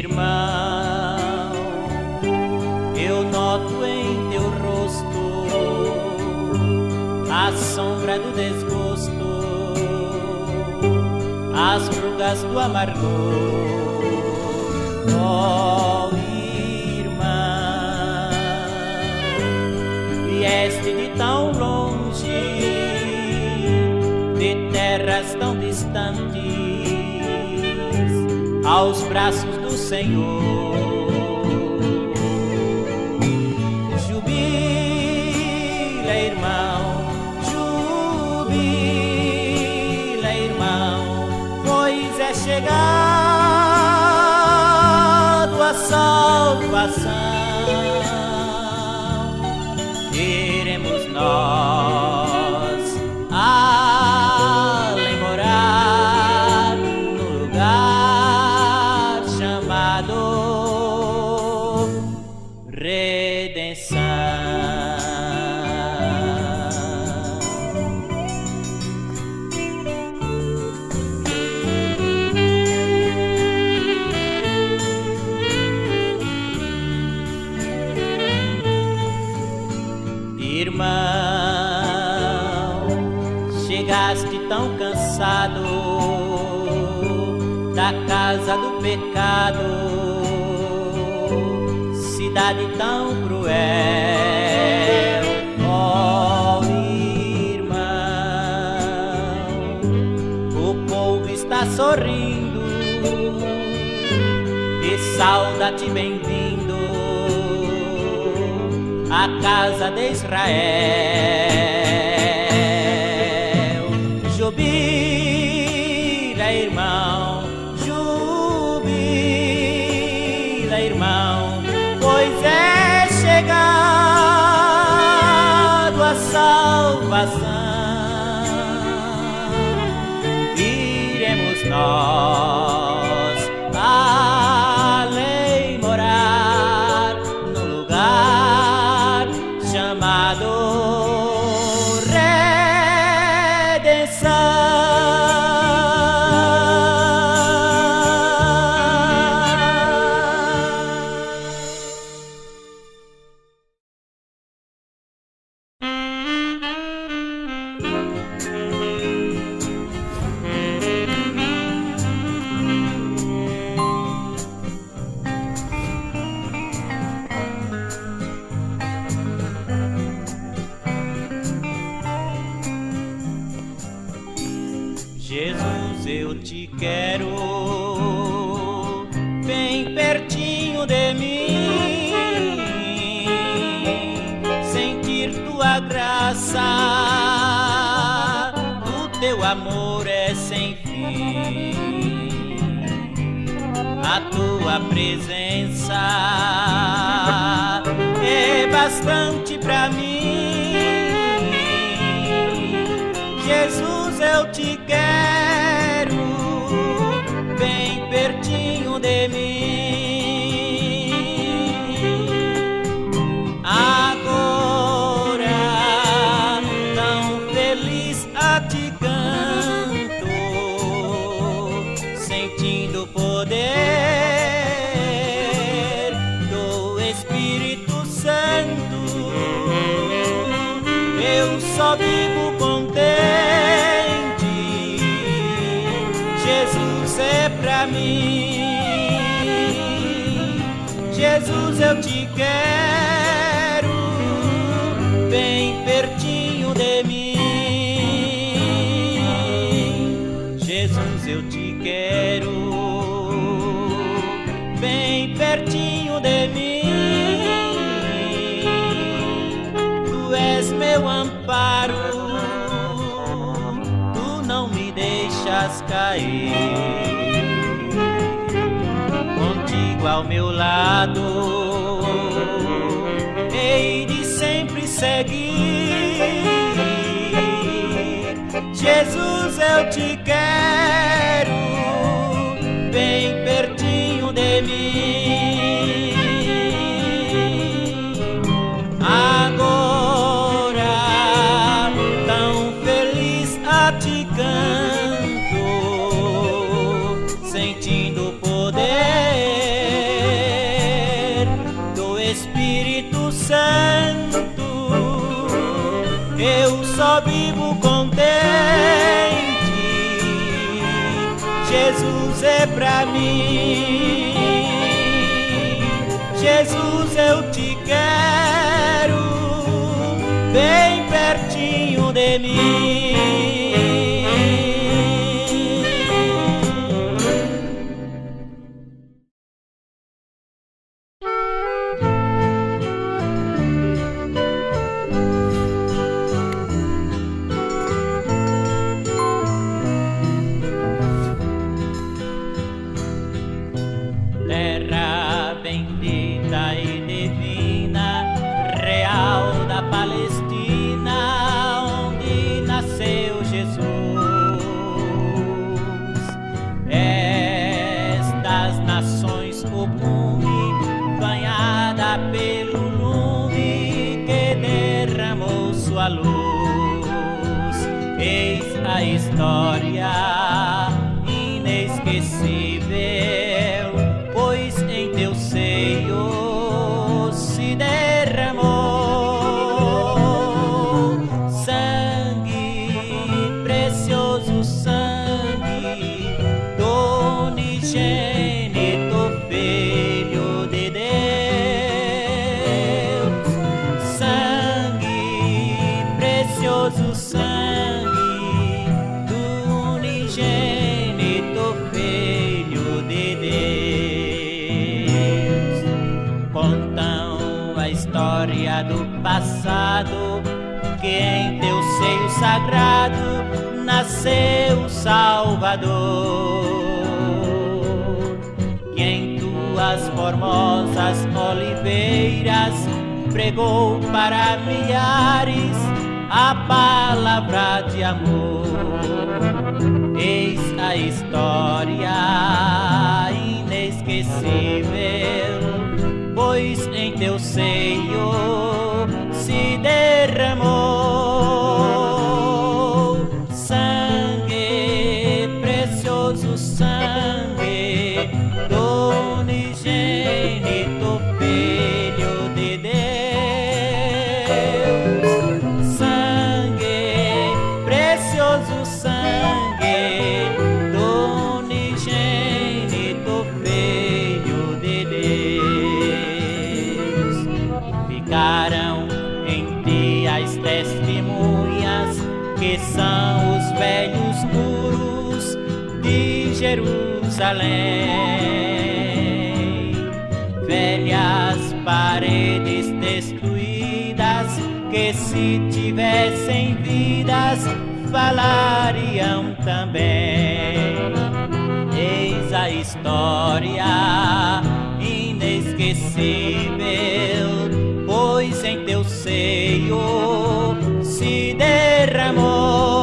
irmão, eu noto em teu rosto a sombra do desgosto, as rugas do amargor. Oh, irmã, vieste de tão longe, de terras tão distantes, aos braços do Senhor. Jubila, irmão, jubila, irmão, pois é chegado a salvação. Iremos nós ali morar no lugar redenção. Irmão, chegaste tão cansado da casa do pecado, cidade tão cruel. Oh, irmão, o povo está sorrindo e sauda te bem-vindo à casa de Israel. Jubila, irmão, jubila, irmão, pois é chegado a salvação. Iremos nós além morar no lugar chamado redenção. Jesus, eu te quero bem pertinho de mim, sentir tua graça, o teu amor é sem fim. A tua presença é bastante pra mim. Jesus, eu te quero bem pertinho de mim. Agora tão feliz a te canto, sentindo o poder do Espírito Santo. Eu só vivo contente, Jesus é pra mim. Jesus, eu te quero bem pertinho de mim. Jesus, eu te quero bem pertinho de mim. Tu és meu amparo, deixas cair. Contigo ao meu lado hei de sempre seguir. Jesus, eu te quero bem pertinho de mim. Agora tão feliz a te cantar, sentindo o poder Jesus é pra mim, Jesus eu te quero, bem pertinho de mim. Nasceu Salvador, que em tuas formosas oliveiras pregou para milhares a palavra de amor. Eis a história inesquecível, pois em teu seio se derramou. Jerusalém, velhas paredes destruídas que se tivessem vidas falariam também. Eis a história inesquecível, pois em teu seio se derramou.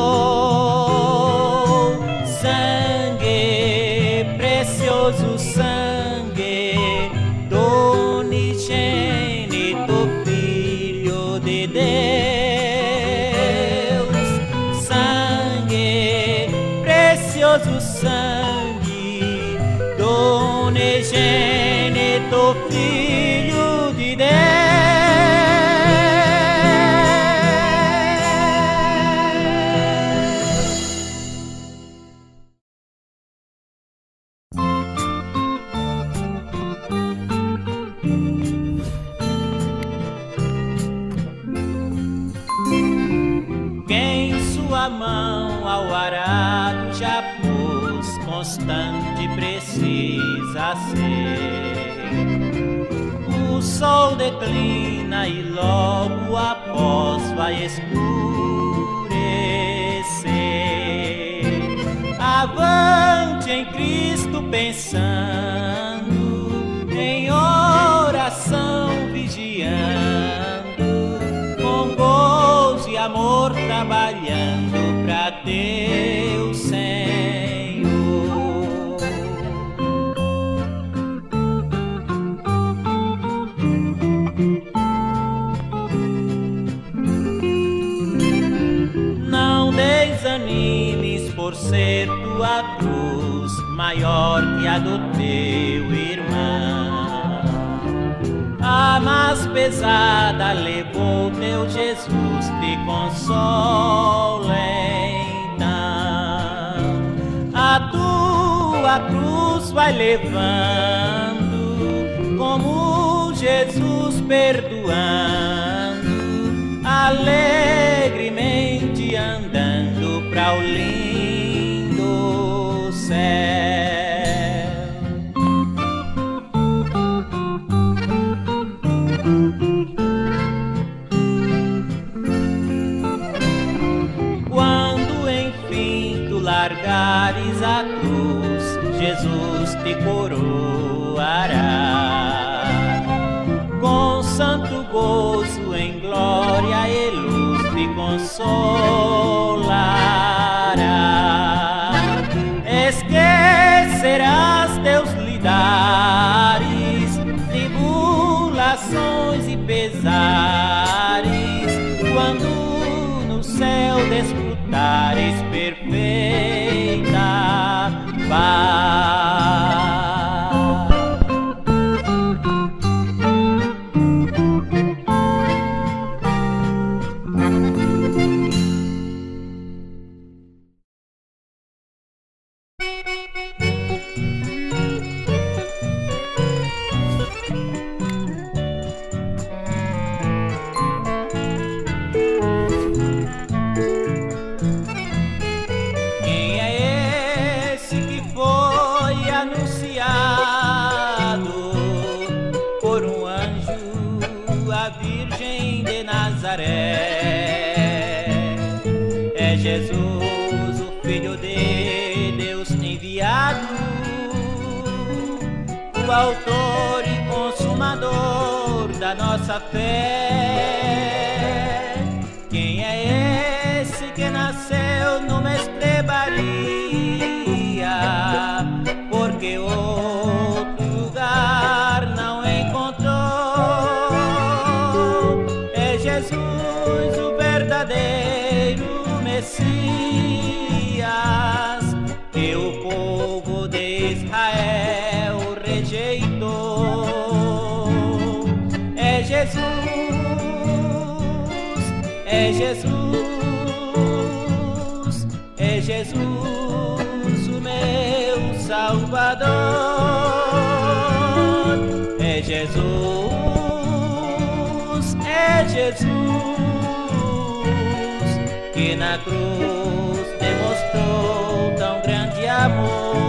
O sol declina e logo após vai escurecer. Avante em Cristo pensando, em oração vigiando, com gozo e amor trabalhando pra teu Senhor. Por ser tua cruz maior que a do teu irmão, a mais pesada levou teu Jesus, te consola então. A tua a cruz vai levando, como Jesus perdoando, alegremente andando pra o lindo céu. Largares a cruz, Jesus te coroará. Com santo gozo em glória e luz te consolará. Esquecerás teus lidares, tribulações e pesares, quando no céu desfrutares perfeito. Autor e consumador da nossa fé. Quem é esse que nasceu numa estrebaria? Porque outro lugar não encontrou. É Jesus, o verdadeiro Messias, que o povo de Israel rejeitou. É Jesus, é Jesus, é Jesus, o meu Salvador. É Jesus, é Jesus, que na cruz demonstrou tão grande amor.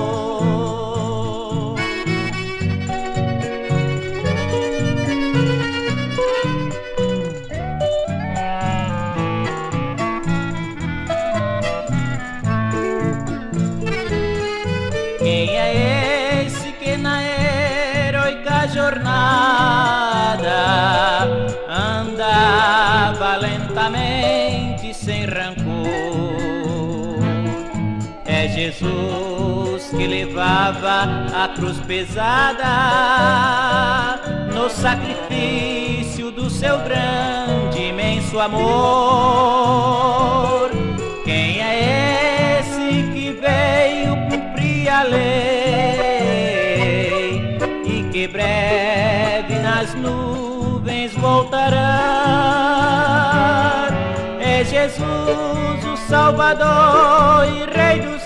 Andava lentamente sem rancor. É Jesus que levava a cruz pesada no sacrifício do seu grande imenso amor. Quem é esse que veio cumprir a lei e que breve nas nuvens voltará? É Jesus, o Salvador e Rei dos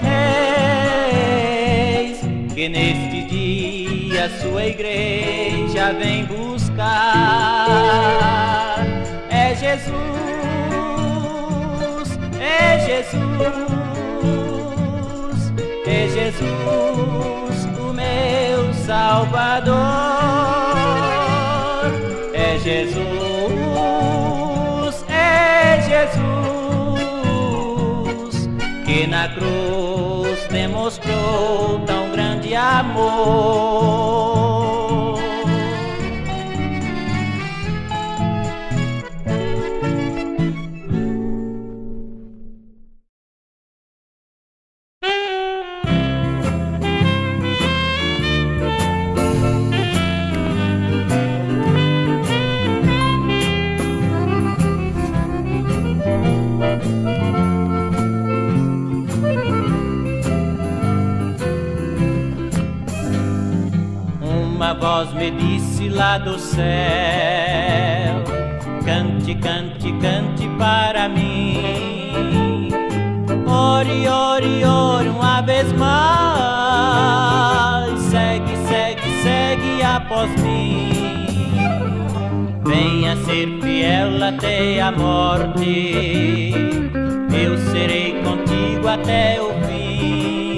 Reis, que neste dia sua igreja vem buscar. É Jesus, é Jesus, é Jesus, o meu Salvador. Jesus, é Jesus, que na cruz demonstrou tão grande amor. Uma voz me disse lá do céu: cante, cante, cante para mim, ore, ore, ore uma vez mais. serpi ela até a morte, eu serei contigo até o fim.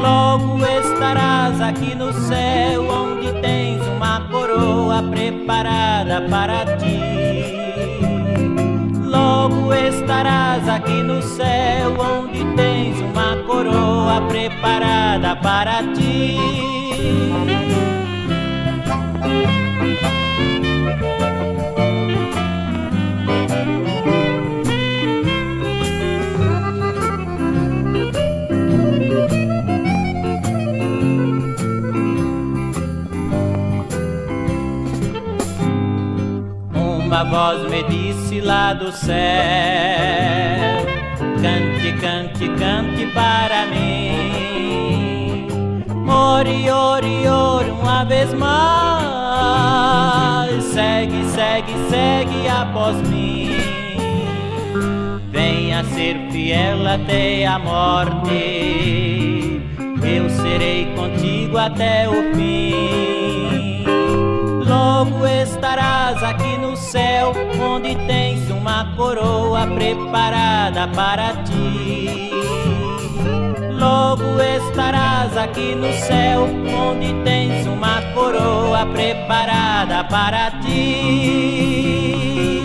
Logo estarás aqui no céu, onde tens uma coroa preparada para ti. Logo estarás aqui no céu, onde tens uma coroa preparada para ti. Uma voz me disse lá do céu: cante, cante, cante para mim. Ore, ore, ore uma vez mais. Segue, segue, segue após mim. Venha ser fiel até a morte, eu serei contigo até o fim. Logo estarás aqui no céu, onde tens uma coroa preparada para ti. Logo estarás aqui no céu, onde tens uma coroa preparada para ti.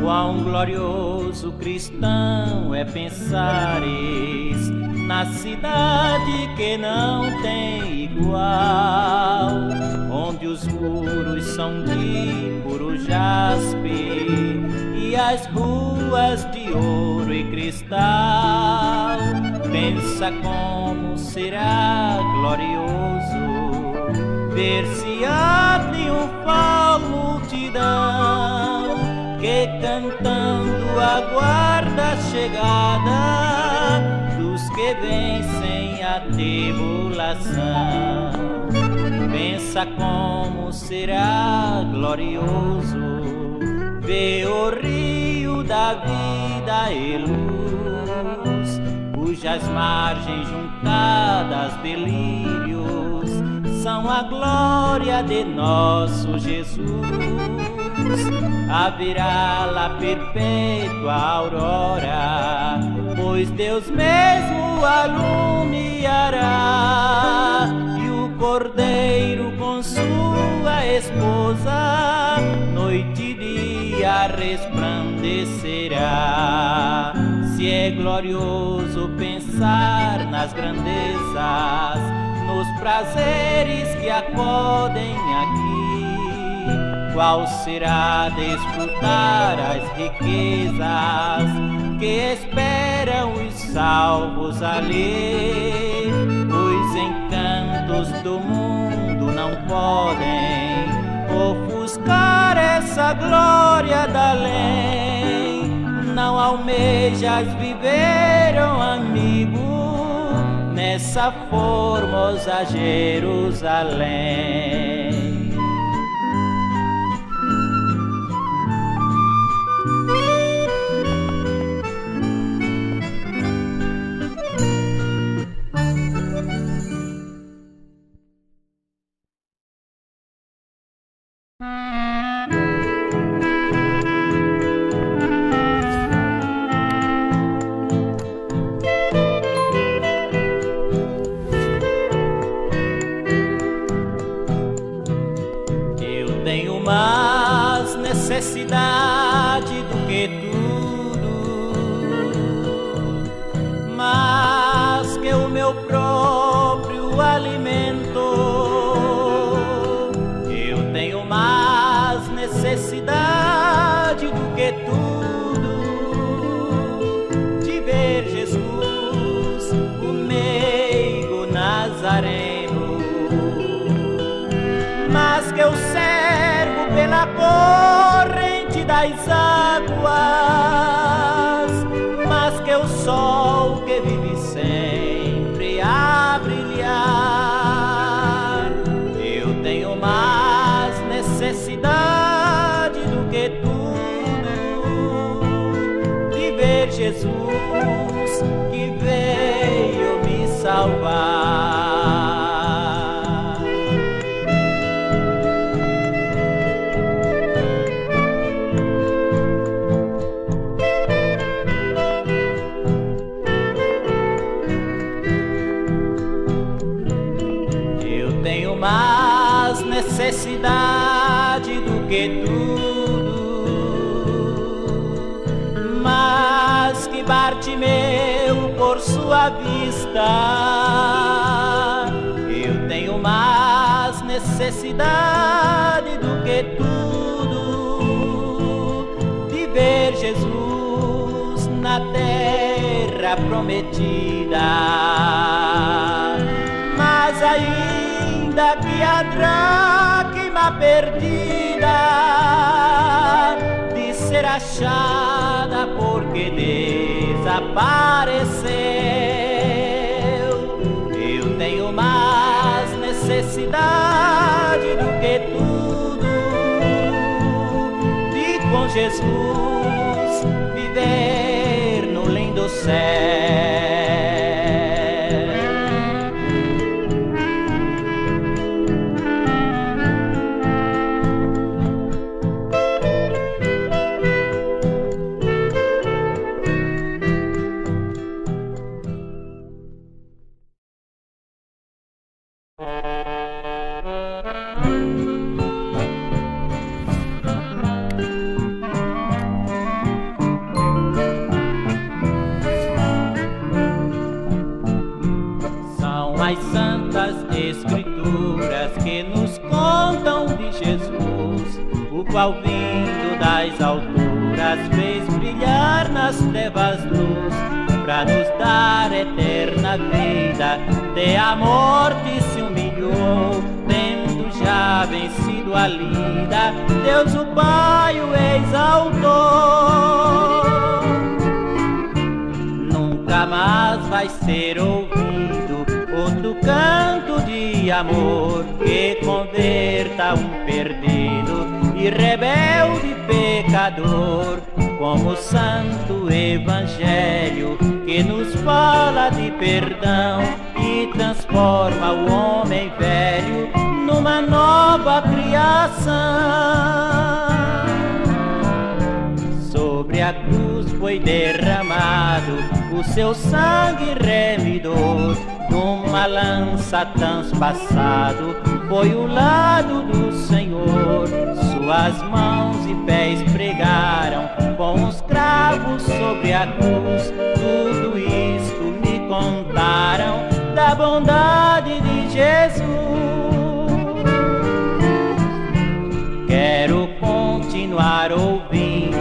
Quão glorioso cristão é pensares na cidade que não tem igual, onde os muros são de puro jaspe e as ruas de ouro e cristal. Pensa como será glorioso ver-se a triunfal multidão que cantando aguarda a chegada dos que vencem a tribulação. Pensa como será glorioso ver o rio da vida e luz, cujas margens juntadas delírios são a glória de nosso Jesus. Haverá lá perpétua aurora, pois Deus mesmo alumiará, e o cordeiro com sua esposa noite e dia resplandecerá. Se é glorioso pensar nas grandezas, nos prazeres que acodem aqui, qual será desfrutar as riquezas que esperam os salvos ali? Os encantos do mundo não podem ofuscar essa glória da lei. Não almejas viver, oh amigo, nessa formosa Jerusalém. Necessidade do que tudo, mas que o meu próprio alimento. Eu tenho mais necessidade do que tudo de ver Jesus, o meigo nazareno, mas que eu servo pela boca das águas, mas que o sol que vive sempre a brilhar, necessidade do que tudo, mas que Bartimeu por sua vista, eu tenho mais necessidade do que tudo, de ver Jesus na terra prometida, mas aí que a dracma perdida de ser achada porque desapareceu, eu tenho mais necessidade do que tudo, de com Jesus viver no lindo céu. Ao vindo das alturas fez brilhar nas trevas luz, pra nos dar eterna vida, até a morte se humilhou, tendo já vencido a lida, Deus o Pai o exaltou. Nunca mais vai ser ouvido outro canto de amor que converta um perdido e rebelde pecador, como o santo evangelho que nos fala de perdão e transforma o homem velho numa nova criação. Sobre a cruz foi derramado o seu sangue remidor, numa lança transpassado foi o lado do Senhor. Suas mãos e pés pregaram com os cravos sobre a cruz, tudo isto me contaram da bondade de Jesus. Quero continuar ouvindo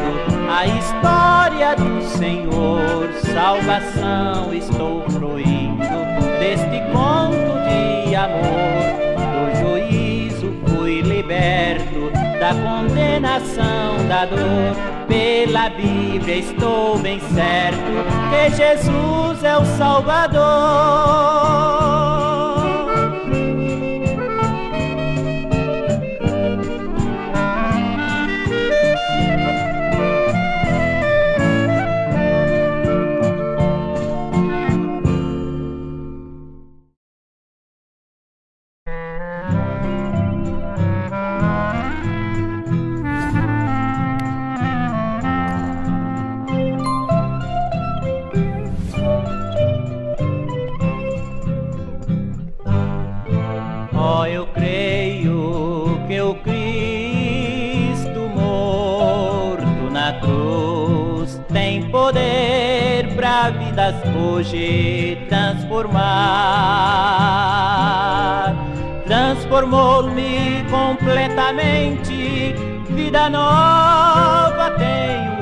a história do Senhor, salvação estou fruindo deste conto de amor. Do juízo fui liberto, da condenação da dor, pela Bíblia estou bem certo que Jesus é o Salvador. Hoje transformar, transformou-me completamente, vida nova tenho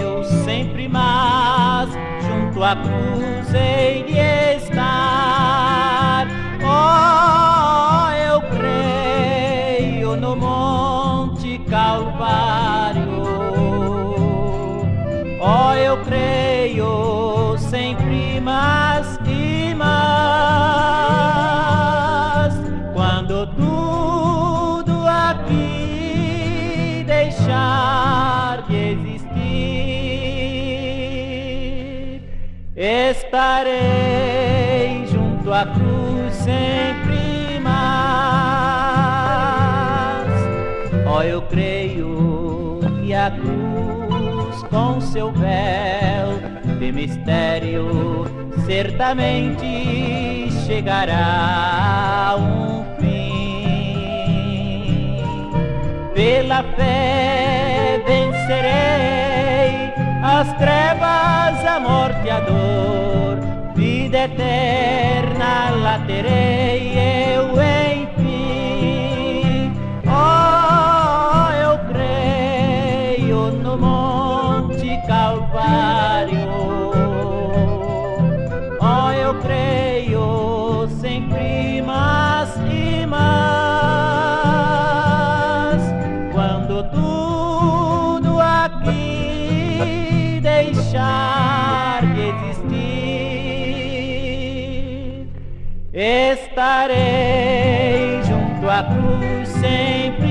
eu, sempre mais junto à cruz hei de estar. Oh, eu creio no Monte Calvário, oh, eu creio sempre mais e mais, quando tudo aqui deixar de existir, estarei junto à cruz sempre mais. Oh, eu creio que a cruz com seu véu de mistério certamente chegará a um fim. pela fé vencerei as trevas, a morte e a dor. Vida eterna lá terei eu em ti. Oh, eu creio no Monte Calvário. Oh, eu creio sempre mais e mais. Deixar de existir, estarei junto à cruz sempre.